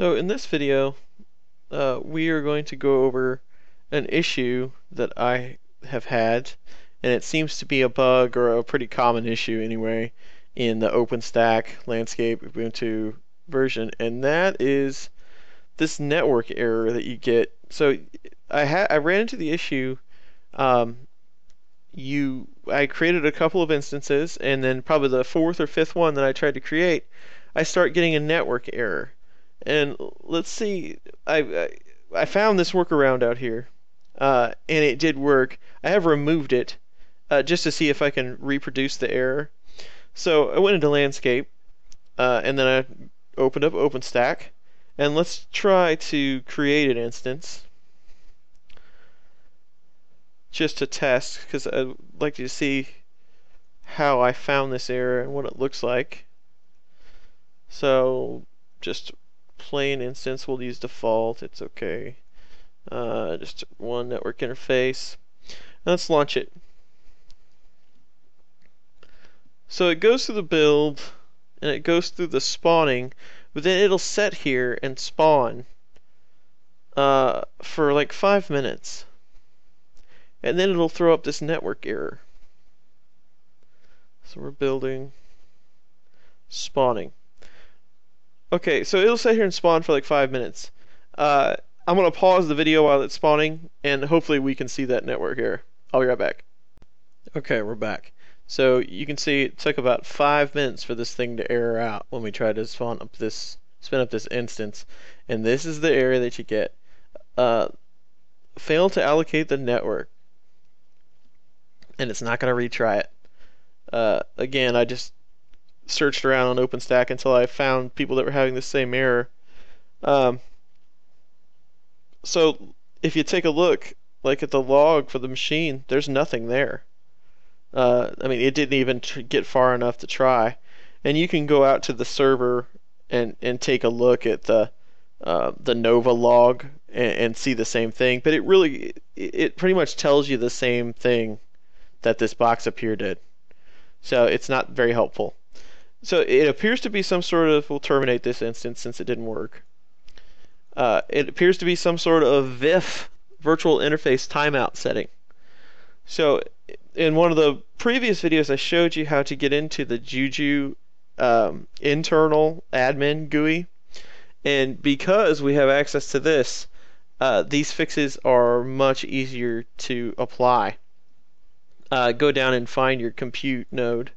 So in this video, we are going to go over an issue that I have had, and it seems to be a bug, or a pretty common issue anyway, in the OpenStack landscape Ubuntu version, and that is this network error that you get. So I ran into the issue. I created a couple of instances, and then probably the fourth or fifth one that I tried to create, I start getting a network error. And let's see, I found this workaround out here, and it did work. I have removed it just to see if I can reproduce the error. So I went into landscape, and then I opened up OpenStack, and let's try to create an instance just to test, because I'd like you to see how I found this error and what it looks like. So just plain instance, we'll use default, it's okay. Just one network interface. Let's launch it. So it goes through the build and it goes through the spawning, but then it'll set here and spawn for like 5 minutes, and then it'll throw up this network error. So we're building, spawning. Okay, so it'll sit here and spawn for like 5 minutes. I'm gonna pause the video while it's spawning, and hopefully we can see that network error. I'll be right back. Okay, we're back. So you can see it took about 5 minutes for this thing to error out when we tried to spin up this instance, and this is the error that you get. Failed to allocate the network, and it's not gonna retry it. Again, I just searched around on OpenStack until I found people that were having the same error. So if you take a look, like at the log for the machine, there's nothing there. I mean, it didn't even get far enough to try, and you can go out to the server and take a look at the Nova log and see the same thing. But it pretty much tells you the same thing that this box up here did. So it's not very helpful. So it appears to be some sort of, we'll terminate this instance since it didn't work. It appears to be some sort of VIF, virtual interface timeout setting. So in one of the previous videos I showed you how to get into the Juju internal admin GUI, and because we have access to this, these fixes are much easier to apply. Go down and find your compute node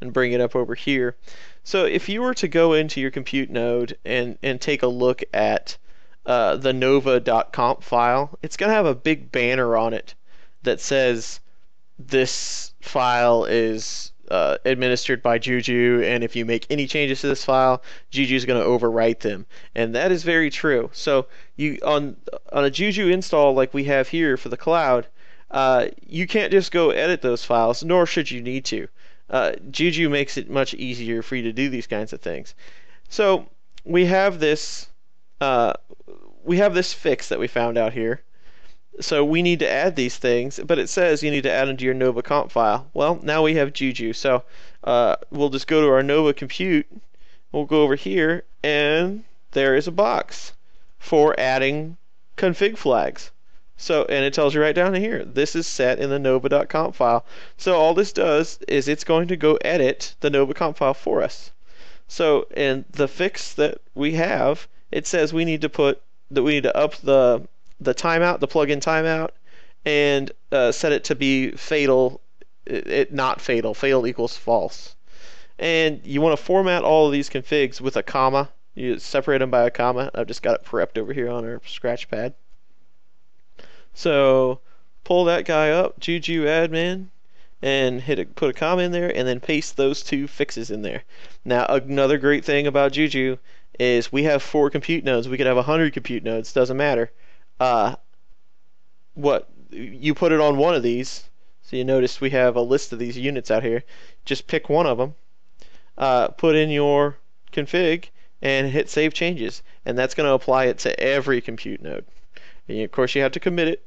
and bring it up over here. So if you were to go into your compute node and take a look at the nova.conf file, it's gonna have a big banner on it that says this file is administered by Juju, and if you make any changes to this file, Juju is gonna overwrite them. And that is very true. So you on a Juju install like we have here for the cloud, you can't just go edit those files, nor should you need to. Juju makes it much easier for you to do these kinds of things. So we have this fix that we found out here. So we need to add these things, but it says you need to add them to your Nova comp file. Well, now we have Juju. So we'll just go to our Nova compute. We'll go over here, and there is a box for adding config flags. So, and it tells you right down here, this is set in the nova.conf file. So all this does is it's going to go edit the nova.conf file for us. So, and the fix that we have, it says we need to put, that we need to up the timeout, the plugin timeout, and set it to be fatal, not fatal, fatal equals false. And you want to format all of these configs with a comma. You separate them by a comma. I've just got it prepped over here on our scratch pad. So pull that guy up, Juju admin, and put a comma in there, and then paste those two fixes in there. Now another great thing about Juju is we have 4 compute nodes. We could have 100 compute nodes, doesn't matter. What you put it on one of these, so you notice we have a list of these units out here. Just pick one of them, put in your config, and hit save changes, and that's going to apply it to every compute node. And of course you have to commit it.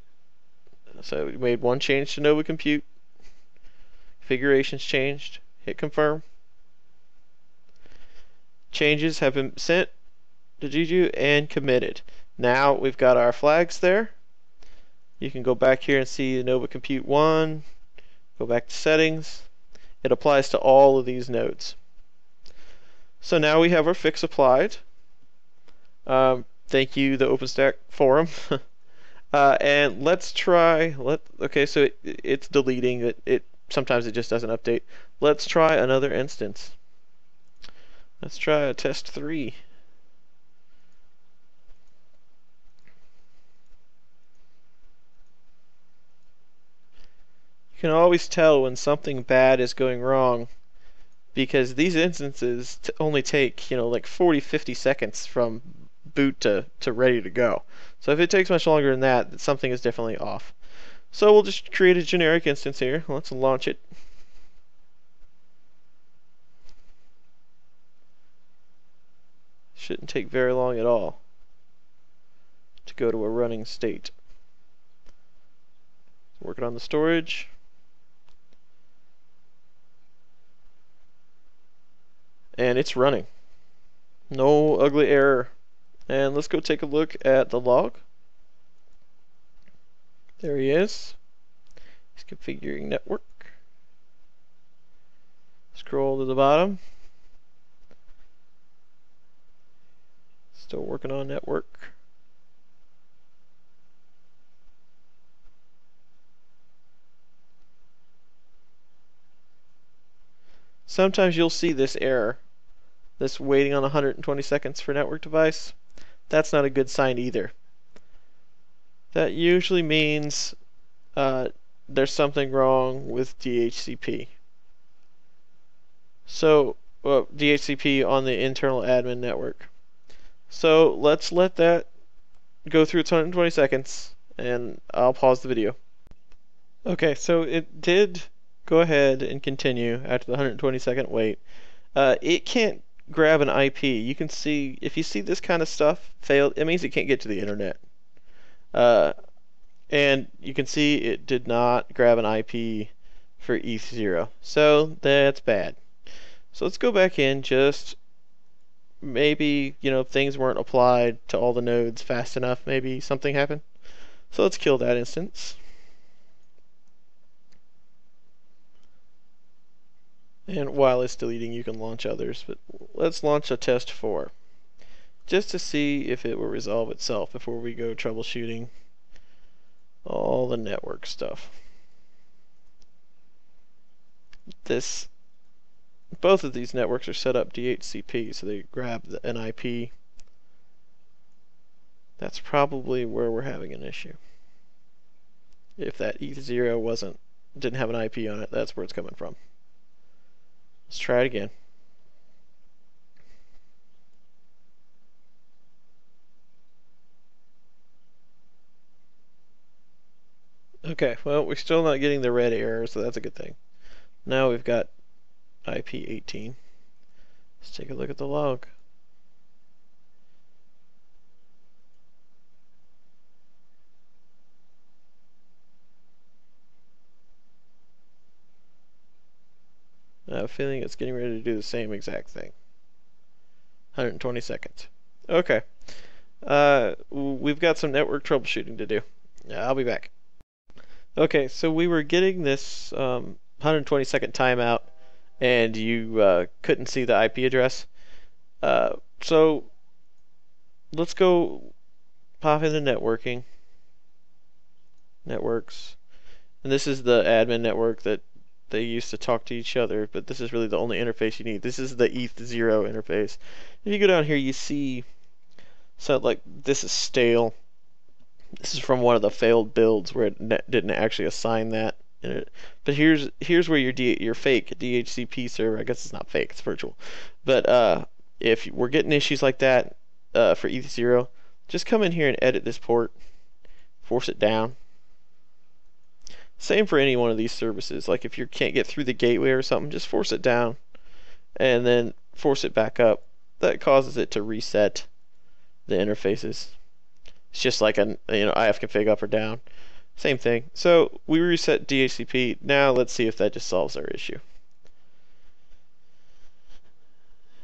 So we made one change to Nova Compute. Configurations changed. Hit confirm. Changes have been sent. to Juju and committed. Now we've got our flags there. You can go back here and see Nova Compute 1, go back to settings. It applies to all of these nodes. So now we have our fix applied. Thank you, the OpenStack forum. And let's try, okay, so it's deleting, sometimes it just doesn't update. Let's try another instance. Let's try a test 3. You can always tell when something bad is going wrong, because these instances only take, like 40-50 seconds from boot to ready to go. So if it takes much longer than that, something is definitely off. So we'll just create a generic instance here. Let's launch it. Shouldn't take very long at all to go to a running state. Working on the storage. And it's running. No ugly error. And let's go take a look at the log. There he is. He's configuring network. Scroll to the bottom. Still working on network. Sometimes you'll see this error. This waiting on 120 seconds for network device. That's not a good sign either. That usually means there's something wrong with DHCP. So, DHCP on the internal admin network. So let's let that go through its 120 seconds and I'll pause the video. Okay, so it did go ahead and continue after the 120 second wait. It can't grab an IP. You can see, if you see this kind of stuff failed, it means it can't get to the internet. And you can see it did not grab an IP for ETH0. So that's bad. So let's go back in, just maybe, things weren't applied to all the nodes fast enough, maybe something happened. So let's kill that instance. And while it's deleting, you can launch others, but let's launch a test 4 just to see if it will resolve itself before we go troubleshooting all the network stuff. Both of these networks are set up DHCP, so they grab an IP. That's probably where we're having an issue. If that ETH0 didn't have an IP on it, that's where it's coming from. Let's try it again. Okay, well, we're still not getting the red error, so that's a good thing. Now we've got IP 18. Let's take a look at the log. I have a feeling it's getting ready to do the same exact thing. 120 seconds. Okay. We've got some network troubleshooting to do. I'll be back. Okay, so we were getting this 120 second timeout and you couldn't see the IP address. So let's go pop into networking. Networks. And this is the admin network that they used to talk to each other, but this is really the only interface you need. This is the ETH0 interface. If you go down here, you see, so like this is stale. This is from one of the failed builds where it didn't actually assign that. But here's where your fake DHCP server. I guess it's not fake; it's virtual. But if we're getting issues like that for ETH0, just come in here and edit this port, force it down. Same for any one of these services. Like if you can't get through the gateway or something, just force it down and then force it back up. That causes it to reset the interfaces. It's just like an IF config up or down. Same thing. So we reset DHCP. Now let's see if that just solves our issue.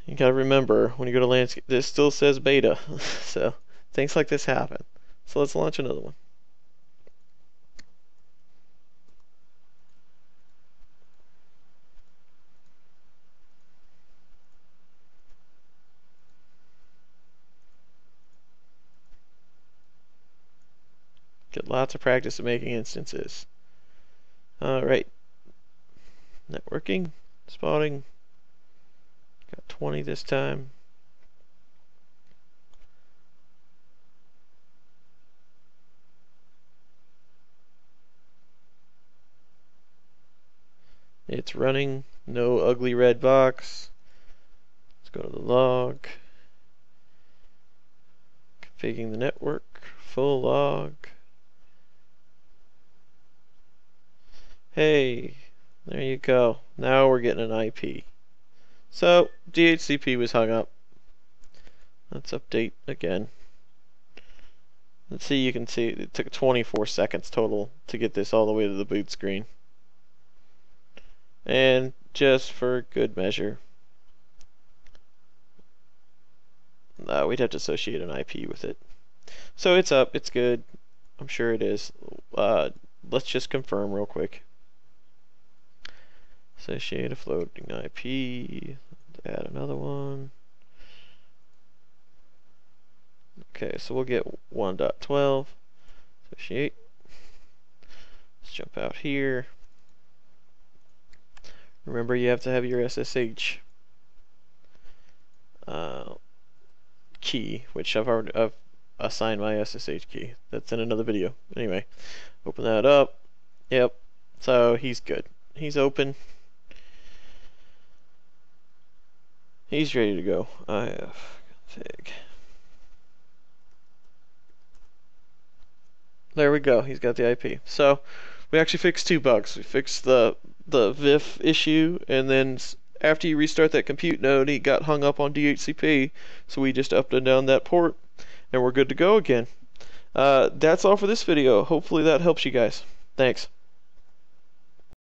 you gotta remember when you go to landscape, this still says beta. So things like this happen. So let's launch another one. Get lots of practice at making instances. Alright. Networking, spotting. Got 20 this time. It's running. No ugly red box. Let's go to the log. Configuring the network. Full log. Hey, there you go. Now we're getting an IP. So, DHCP was hung up. Let's update again. Let's see, you can see it took 24 seconds total to get this all the way to the boot screen. And just for good measure, we'd have to associate an IP with it. So it's up, it's good. I'm sure it is. Let's just confirm real quick. Associate a floating IP, add another one. Okay, so we'll get 1.12. Associate. Let's jump out here. Remember, you have to have your SSH key, which I've assigned my SSH key. That's in another video. Anyway, open that up. Yep. So he's good. He's open. He's ready to go. IF config. There we go. He's got the IP. So we actually fixed two bugs. We fixed the VIF issue, and then after you restart that compute node, he got hung up on DHCP. So we just upped and down that port, and we're good to go again. That's all for this video. Hopefully that helps you guys. Thanks.